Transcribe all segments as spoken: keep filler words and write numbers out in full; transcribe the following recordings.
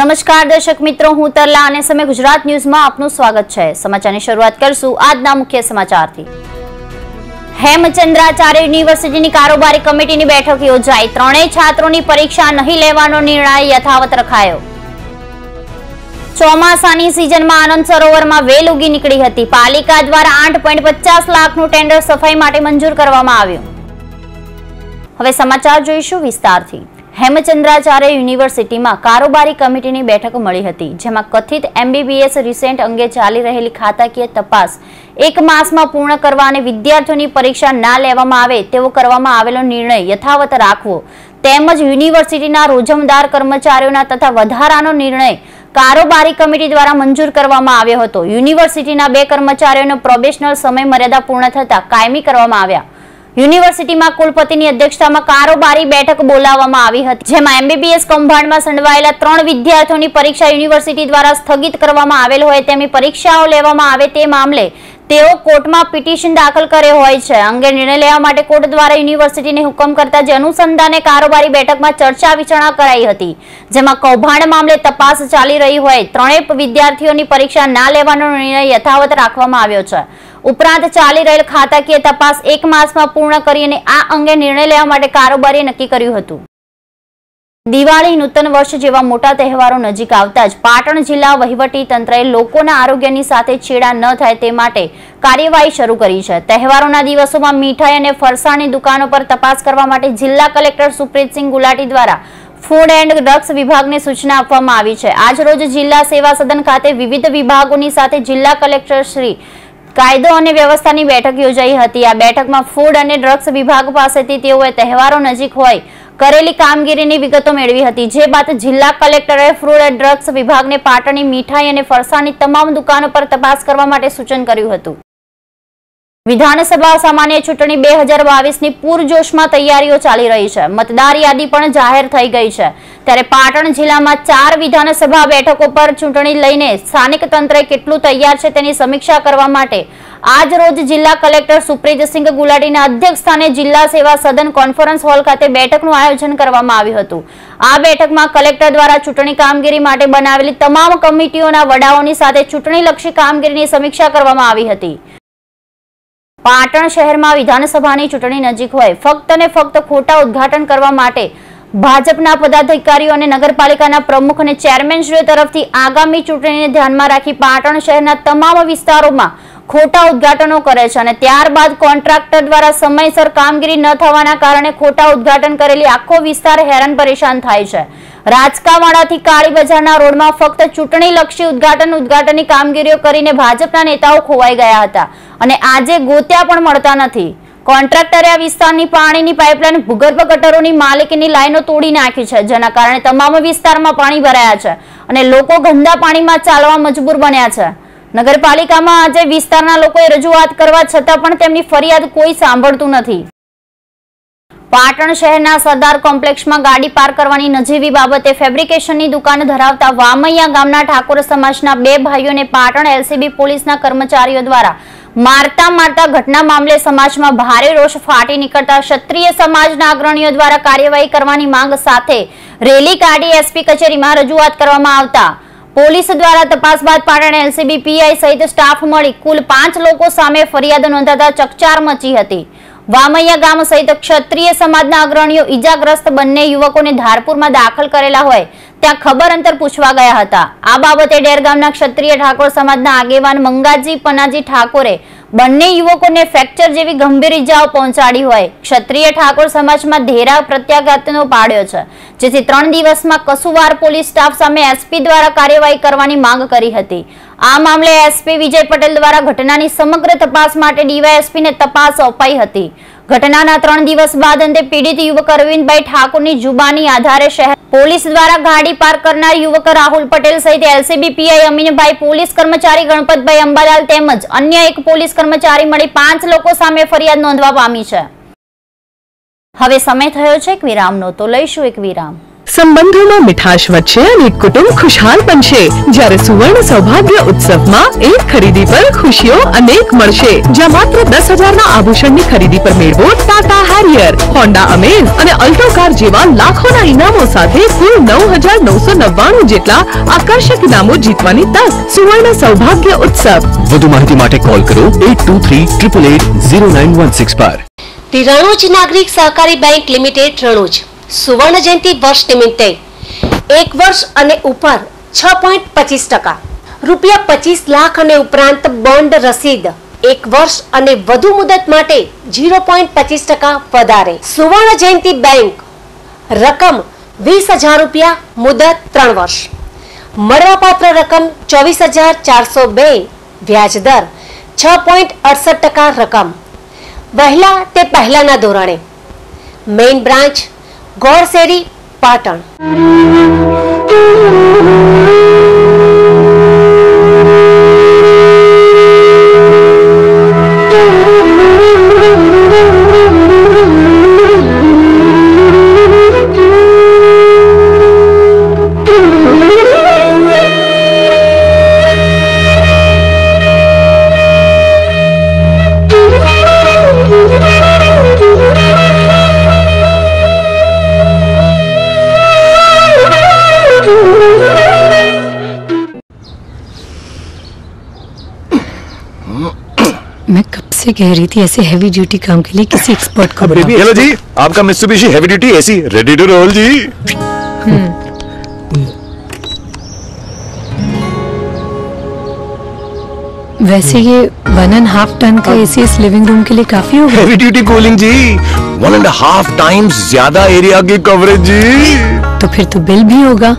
નમસ્કાર દર્શક મિત્રો, હું તરલા અને સમય ગુજરાત ન્યૂઝમાં આપનું સ્વાગત છે। સમાચારની શરૂઆત કરશું આજના મુખ્ય સમાચારથી। હેમચંદ્રાચાર્ય યુનિવર્સિટીની કારોબારી કમિટીની બેઠક યોજાઈ, ત્રણેય છાત્રોની પરીક્ષા નહીં લેવાનો નિર્ણય યથાવત રખાયો। ચોમાસાની સિઝનમાં આનંદ સરોવરમાં વેલ ઉગી નીકળી હતી, પાલિકા દ્વારા આઠ પોઈન્ટ પચાસ લાખનું ટેન્ડર સફાઈ માટે મંજૂર કરવામાં આવ્યું। હવે સમાચાર જોઈશું વિસ્તારથી। हेमचंद्राचार्य यूनिवर्सिटी में कारोबारी कमिटी की बैठक मिली थी, जेमा कथित एमबीबीएस रिसेंट अंगे चाली रहेली खाताकीय तपास एक मास में पूर्ण करवा अने विद्यार्थीओनी परीक्षा ना लेवामां आवे तेवो करवामां आवेलो निर्णय यथावत राखवो तेमज यूनिवर्सिटीना रोजमदार कर्मचारीओना तथा वधारानो निर्णय कारोबारी कमिटी द्वारा मंजूर करवामां आव्यो हतो। यूनिवर्सिटीना बे कर्मचारीओनो प्रोबेशनल समय मर्यादा पूर्ण थता कायमी करवामां आव्या। यूनिवर्सिटी में कुलपति की अध्यक्षता में कारोबारी बैठक बोलावामां आवी हती, जेमां एमबीबीएस कंभांड में संडवायेला त्रण विद्यार्थियों की परीक्षा यूनिवर्सिटी द्वारा स्थगित करवामां आवेल होय तेमनी परीक्षाओ लेवामां आवे ते मामले तेओ कोर्ट में पिटिशन दाखल करे होय छे। अंगे निर्णय लेवा माटे कोर्ट द्वारा यूनिवर्सिटी ने हुकम करता जे अनुसंधाने कारोबारी बैठक में चर्चा विचारणा कराई हती, जेमां कौभांड मामले तपास चाली रही होय त्रणेय विद्यार्थियों की परीक्षा न लेवानो निर्णय यथावत राखवामां आव्यो छे। उपरांत चाली रहेल खाताकीय तपास एक मासमां पूर्ण करीने आ अंगे निर्णय लेवा माटे कारोबारीए नक्की कर्युं हतुं। दिवाळी नूतन वर्ष जेवा मोटा तहेवारो नजीक आवता ज पाटण जिल्ला वहीवटी तंत्रए लोकोना आरोग्यनी साथे छेड़ा न थाय ते माटे कार्यवाही शरू करी छे। तहेवारोना दिवसोमां मीठाई अने फरसाणनी दुकानो पर तपास करवा माटे जिल्ला कलेक्टर सुप्रीत सिंह गुलाटी द्वारा फूड एंड ड्रग्स विभाग ने सूचना आपवामां आवी छे। आज रोज जिल्ला सेवा सदन खाते विविध विभागोनी साथे जिल्ला कलेक्टर श्री कायदो अने व्यवस्थानी बैठक योजाई हती। आ बैठकमां फूड अने ड्रग्स विभाग पासेथी तेओए तहेवारो नजीक होय करेली कामगीरीनी विगतो मेळवी हती, जे बाद जिल्ला कलेक्टरे फूड एंड ड्रग्स विभागने पाटणनी मीठाई अने फरसाणनी तमाम दुकानो पर तपास करवा माटे सूचन कर्युं हतुं। विधानसभा सामान्य चूंटणी बे हज़ार बावीस ની પૂરજોશમાં તૈયારીઓ ચાલી રહી છે। મતદાર યાદી પણ જાહેર થઈ ગઈ છે, ત્યારે પાટણ જિલ્લામાં ચાર વિધાનસભા બેઠકો પર ચૂંટણી લઈને સ્થાનિક તંત્ર કેટલું તૈયાર છે તેની સમીક્ષા કરવા માટે આજ રોજ જિલ્લા કલેક્ટર સુપ્રીત સિંહ ગુલાટીના અધ્યક્ષસ્થાને જિલ્લા સેવા સદન કોન્ફરન્સ હોલ ખાતે બેઠકનું આયોજન કરવામાં આવ્યું હતું। આ બેઠકમાં કલેક્ટર દ્વારા ચૂંટણી કામગીરી માટે બનાવેલી તમામ કમિટીઓના વડાઓની સાથે ચૂંટણીલક્ષી કામગીરીની સમીક્ષા કરવામાં આવી હતી। पाटण शहर में विधानसभा की चूंटणी नजीक होय फक्त ने फक्त खोटा उद्घाटन करवा माटे भाजपा पदाधिकारी और नगरपालिका प्रमुख ने चेयरमैनश्री तरफ आगामी चूंटणी ने ध्यान में राखी पाटण शहरना तमाम विस्तारों में खोटा उद्घाटनों करे छे, अने त्यारबाद कॉन्ट्राक्टर द्वारा समयसर कामगीरी न थवाना कारणे खोटा उद्घाटन करेली आखो विस्तार हैरान परेशान थाय छे। राजकावाडाथी काळी बजारना रोडमां फक्त चूंटणीलक्षी उद्घाटन उद्घाटननी कामगीरीओ करीने भाजपना नेताओ खोवाई गया हता अने आजे गोत्या पण मळता नथी। કોન્ટ્રાક્ટરે આ વિસ્તારની પાણીની પાઇપલાઇન ભૂગર્ભ ગટરોની માલિકીની લાઈનો તોડી નાખી છે, જેના કારણે તમામ વિસ્તારમાં પાણી ભરાયા છે અને લોકો ગંદા પાણીમાં ચાલવા મજબૂર બન્યા છે। નગરપાલિકામાં આજે વિસ્તારના લોકોએ રજૂઆત કરવા છતાં પણ તેમની ફરિયાદ કોઈ સાંભળતું નથી। પાટણ શહેરના સરદાર કોમ્પ્લેક્સમાં ગાડી પાર્ક કરવાની નજીવી બાબતે ફેબ્રિકેશનની દુકાન ધરાવતા વામૈયા ગામના ઠાકોર સમાજના બે ભાઈઓને પાટણ એલસીબી પોલીસના કર્મચારીઓ દ્વારા मारता मारता घटना मामले समाज में भारे रोष फाटी निकलता क्षत्रिय समाज अग्रणीओ द्वारा कार्यवाही करवानी मांग साथे रेली काढी एसपी कचेरी में रजूआत करवामां आवता पुलिस द्वारा तपास बाद पाटण एलसीबी पीआई सहित स्टाफ मळी कुल पांच लोको सामे फरियाद नोंधाता चकचार मची हती। वामैया गाम सहित क्षत्रिय समाजना अग्रणीओ इजाग्रस्त बंने युवकोने धारपुरमां दाखल करेला होय ત્યાં ખબર અંતર પૂછવા ગયા હતા। આ બાબતે ડેર ગામના ક્ષત્રિય ઠાકોર સમાજના આગેવાન મંગાજી પનાજી ઠાકોરે બંને યુવકોને ફ્રેક્ચર જેવી ગંભીર ઈજાઓ પહોંચાડી હોય। ક્ષત્રિય ઠાકોર સમાજમાં ધેરા પ્રત્યાઘાતનો પાડ્યો છે, જેથી ત્રણ દિવસમાં કસુવાર પોલીસ સ્ટાફ સામે એસપી દ્વારા કાર્યવાહી કરવાની માંગ કરી હતી। આ મામલે એસપી વિજય પટેલ દ્વારા ઘટનાની સમગ્ર તપાસ માટે ડીવાયએસપી ને તપાસ અપાઈ હતી। ઘટનાના ત્રણ દિવસ બાદ અંતે પીડિત યુવક અરવિંદભાઈ ઠાકોરની જુબાની આધારે શહેર पुलिस द्वारा गाड़ी पार करना युवक राहुल पटेल सहित एलसीबी पीआई अमीन भाई पुलिस कर्मचारी गणपत भाई अंबालाल तेमज अन्य एक पुलिस कर्मचारी मळी पांच लोको सामे फरियाद नोंधवा पामी छे। हवे समय थयो छे एक विरामनो, तो लईशु एक विराम। संबंधों में मिठाश वच्चे अने कुटुंब खुशहाल बनशे જ્યારે સુવર્ણ સૌભાગ્ય ઉત્સવમાં એક ખરીદી પર ખુશીઓ અનેક મળશે જ્યાં માત્ર દસ હજાર ના આભૂષણની ખરીદી પર મેળવો ટાટા હેરિયર, હોન્ડા અમેઝ અને અલ્ટો કાર જેવા લાખોના ઇનામો સાથે કુલ નવ હજાર નવસો નવ્વાણું જેટલા આકર્ષક ઇનામો જીતવાની તક સુવર્ણ સૌભાગ્ય ઉત્સવ વધુ માહિતી માટે કોલ કરો आठ दो तीन आठ आठ आठ शून्य नौ एक छह પર। राणूजी नागरिक सहकारी बैंक लिमिटेड रणूज सुवर्ण जयंती वर्ष निमित्ते एक वर्ष अने उपर छह पॉइंट पच्चीस टका रुपया पच्चीस लाख अने उपरांत बॉन्ड रसीद एक वर्ष अने वधु मुदत माटे शून्य पॉइंट पच्चीस टका वधारे। सुवर्ण जयंती बैंक रकम वीस हज़ार रुपया मुदत त्रण वर्ष मळवापात्र रकम चौबीस हज़ार चार सौ बे व्याज दर छह पॉइंट अड़सठ टका रकम वहला ते पहला ना धोरणे मेन ब्रांच गोरसेरी पाटण। मैं कब से कह रही थी ऐसे हैवी ड्यूटी काम के लिए किसी एक्सपर्ट को बुलाओ। हेलो जी, आपका Mitsubishi heavy duty AC ready to roll जी। वैसे ये वन एंड हाफ टन का एसी इस लिविंग रूम के लिए काफी होगा। हैवी ड्यूटी कूलिंग जी, वन एंड हाफ टाइम्स ज्यादा एरिया की कवरेज जी। तो फिर तो बिल भी होगा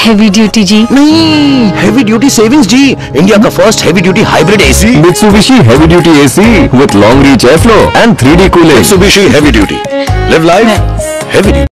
हैवी ड्यूटी जी। नहीं, हैवी ड्यूटी सेविंग्स जी। इंडिया का first heavy duty hybrid AC Mitsubishi heavy duty AC with long reach airflow and three D cooling. Mitsubishi heavy duty, live life heavy duty.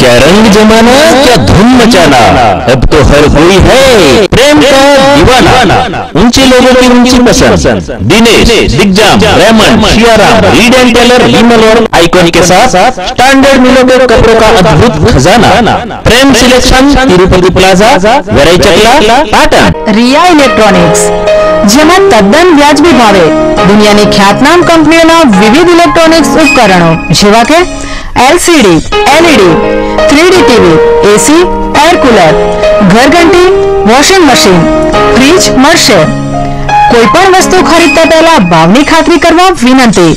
क्या रंग जमाना, क्या धुन मचाना, अब तो हर कोई है प्रेम का दीवाना। ऊंचे लोगों की ऊंची पसंद Dinesh, Digjam, Raymond, Siyaram, Reid and Taylor, हिमल और आइकॉन के साथ स्टैंडर्ड मिलों के कपड़ों का अद्भुत खजाना। प्रेम सिलेक्शन, तिरुपति प्लाजा, वराईचला, पाटन। रिया इलेक्ट्रॉनिक्स જેમાં તદ્દન વ્યાજબી ભાવે દુનિયાની ખ્યાતનામ કંપનીઓના વિવિધ ઇલેક્ટ્રોનિક્સ ઉપકરણો જેવા કે LCD, LED, three D TV, AC, air cooler, ઘરઘંટી, વોશિંગ મશીન, ફ્રીજ મળશે। કોઈ પણ વસ્તુ ખરીદતા પહેલા ભાવની ખાતરી કરવા વિનંતી।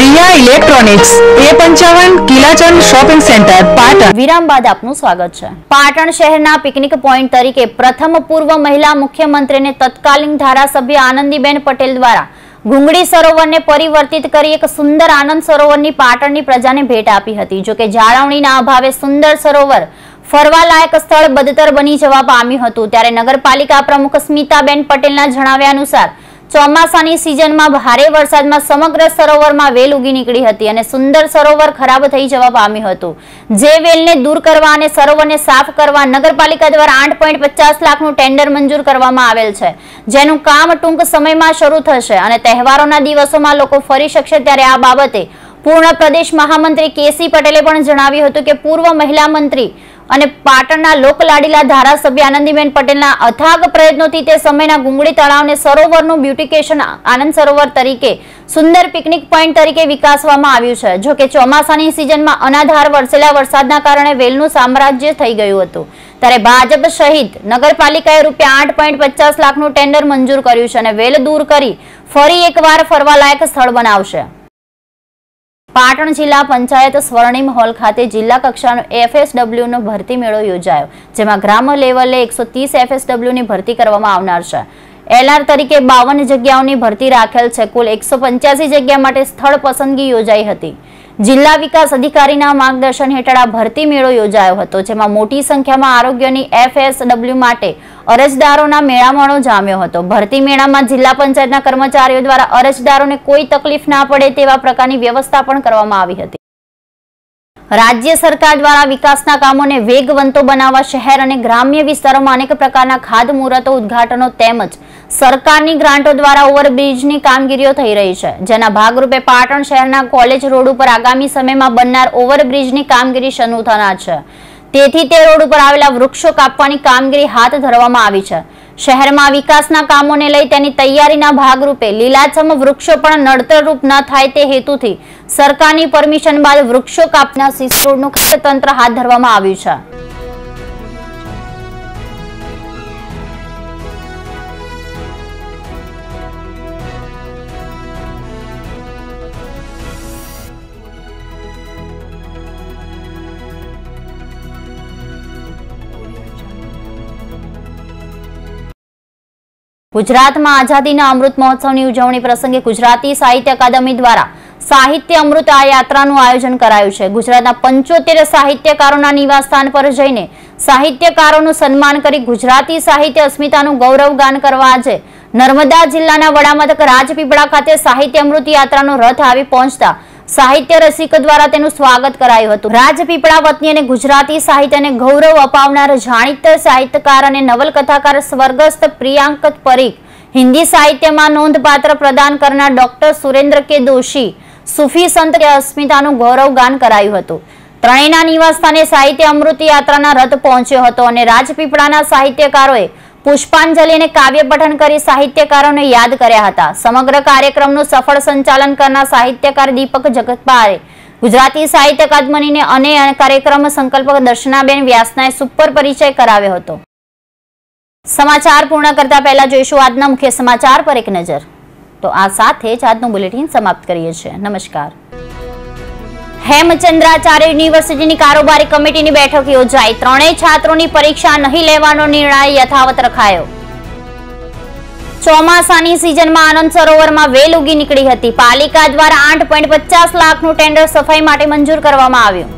રિયા ઇલેક્ટ્રોનિક્સ ए पचपन કિલાચંદ શોપિંગ સેન્ટર પાટણ। વિરામ બાદ આપનું સ્વાગત છે। પાટણ શહેરના પિકનિક પોઈન્ટ તરીકે પ્રથમ પૂર્વ મહિલા મુખ્યમંત્રીને તત્કાલીન ધારાસભ્ય આનંદીબેન પટેલ દ્વારા ઘુંગડી સરોવરને પરિવર્તિત કરી એક સુંદર આનંદ સરોવરની પાટણની પ્રજાને ભેટ આપી હતી। જો કે જાળવણીના અભાવે સુંદર સરોવર ફરવા લાયક સ્થળ બદતર બની જવા પામ્યું હતું। ત્યારે નગરપાલિકા પ્રમુખ સ્મિતાબેન પટેલના જણાવ્યા અનુસાર ચોમાસાની સિઝનમાં ભારે વરસાદમાં સમગ્ર સરોવરમાં વેલ ઉગી નીકળી હતી અને સુંદર સરોવર ખરાબ થઈ જવા પામ્યું હતું। જે વેલને દૂર કરવા અને સરોવરને સાફ કરવા નગરપાલિકા દ્વારા આઠ પોઈન્ટ પચાસ લાખનું ટેન્ડર મંજૂર કરવામાં આવેલ છે, જેનું કામ ટૂંક સમયમાં શરૂ થશે અને તહેવારોના દિવસોમાં લોકો ફરી શકશે। ત્યારે આ બાબતે પૂર્ણ પ્રદેશ મહામંત્રી કે સી પટેલે પણ જણાવ્યું હતું કે પૂર્વ મહિલા મંત્રી અને પાટણના લોકલાડીલા ધારાસભ્ય આનંદીબેન પટેલના અથાગ પ્રયત્નોથી તે સમયના ગુંગળી તળાવને સરોવરનું બ્યુટિફિકેશન આનંદ સરોવર તરીકે સુંદર પિકનિક પોઈન્ટ તરીકે વિકાસવામાં આવ્યું છે। જો કે ચોમાસાની સિઝનમાં અનાધાર વરસેલા વરસાદના કારણે વેલનું સામ્રાજ્ય થઈ ગયું હતું। ત્યારે ભાજપ સહિત નગરપાલિકાએ રૂપિયા આઠ પોઈન્ટ પચાસ લાખનું ટેન્ડર મંજૂર કર્યું છે અને વેલ દૂર કરી ફરી એકવાર ફરવાલાયક સ્થળ બનાવશે। પાટણ જિલ્લા પંચાયત સ્વર્ણિમ હોલ ખાતે જિલ્લા કક્ષાનો એફએસડબલ્યુનો ભરતી મેળો યોજાયો, જેમાં ગ્રામ લેવલે એકસો ત્રીસ એફએસડબલ્યુની ભરતી કરવામાં આવનાર છે। એલઆર તરીકે બાવન જગ્યાઓની ભરતી રાખેલ છે। કુલ એકસો પંચ્યાસી જગ્યા માટે સ્થળ પસંદગી યોજાઈ હતી। જિલ્લા વિકાસ અધિકારીના માર્ગદર્શન હેઠળ આ ભરતી મેળો યોજાયો હતો, જેમાં મોટી સંખ્યામાં આરોગ્યની એફએસડબલ્યુ માટે અરજદારોના મેળામણો જામ્યો હતો। ભરતી મેળામાં જિલ્લા પંચાયતના કર્મચારીઓ દ્વારા અરજદારોને કોઈ તકલીફ ના પડે તેવા પ્રકારની વ્યવસ્થા પણ કરવામાં આવી હતી। રાજ્ય સરકાર દ્વારા વિકાસના કામોને વેગવંતો બનાવવા શહેર અને ગ્રામ્ય વિસ્તારોમાં અનેક પ્રકારના ખાતમુહૂર્તો, ઉદ્ઘાટનો તેમજ સરકારની ગ્રાન્ટો દ્વારા ઓવરબ્રિજની કામગીરીઓ થઈ રહી છે, જેના ભાગરૂપે પાટણ શહેરના કોલેજ રોડ ઉપર આગામી સમયમાં બનનાર ઓવરબ્રિજની કામગીરી શરૂ થનાર છે। તેથી તે રોડ ઉપર આવેલા વૃક્ષો કાપવાની કામગીરી હાથ ધરવામાં આવી છે। શહેરમાં વિકાસના કામોને લઈ તેની તૈયારીના ભાગરૂપે લીલાછમ વૃક્ષો પણ નડતરરૂપ ન થાય તે હેતુથી સરકારની પરમિશન બાદ વૃક્ષો કાપના સિસરોડનું કાર્યતંત્ર હાથ ધરવામાં આવ્યું છે। गुजरात में आजादीना अमृत महोत्सवनी उजवणी प्रसंगे गुजराती साहित्य अकादमी द्वारा साहित्य अमृत यात्रानुं आयोजन करायुं छे। गुजरातना पंचोतेर साहित्यकारोना निवासस्थान पर जईने साहित्यकारोनुं सन्मान करी गुजराती साहित्य अस्मितानुं गौरवगान करवा आजे नर्मदा जिल्लाना वडामथक राजपीपळा खाते साहित्य अमृत यात्रानो रथ आवी पहोंचता साहित्य रसिको द्वारा तेनुं स्वागत करायुं हतुं। राजपीपळा वतनी अने गुजराती साहित्यने गौरव अपावनार जाणीता साहित्यकार अने नवलकथाकार स्वर्गस्थ प्रियांक परीख, हिंदी साहित्यमां नोंधपात्र प्रदान करनार डॉक्टर सुरेंद्र के दोशी, सूफी संत अस्मितानुं गौरवगान करायुं हतुं। त्रणेयना निवासस्थाने साहित्य अमृत यात्राना रथ पहोंच्यो हतो अने राजपीपळाना साहित्यकारोए पुष्पांजलि ने काव्य पठन करी साहित्यकारों ने याद कर्या हता। समग्र कार्यक्रमनुं सफल संचालन करना साहित्यकार दीपक जगतपाळे, गुजराती साहित्य अकादमी ने अने कार्यक्रम संकल्पक दर्शनाबेन व्यासनाए सुपर परिचय कराव्यो हतो। समाचार पूर्ण करता पहला जोईशुं आजना मुख्य समाचार पर एक नजर। तो आ साथे ज आजनुं बुलेटिन समाप्त करीए छीए। नमस्कार। हेमचंद्राचार्य यूनिवर्सिटी की कारोबारी कमिटी की बैठक योजाई, त्रणेय छात्रों की परीक्षा नहीं लेवानो निर्णय यथावत रखायो। चौमासानी सीजन में आनंद सरोवर में वेल उगी निकली हती, पालिका द्वारा आठ पॉइंट पचास लाख टेन्डर सफाई माटे मंजूर करवामां आव्युं।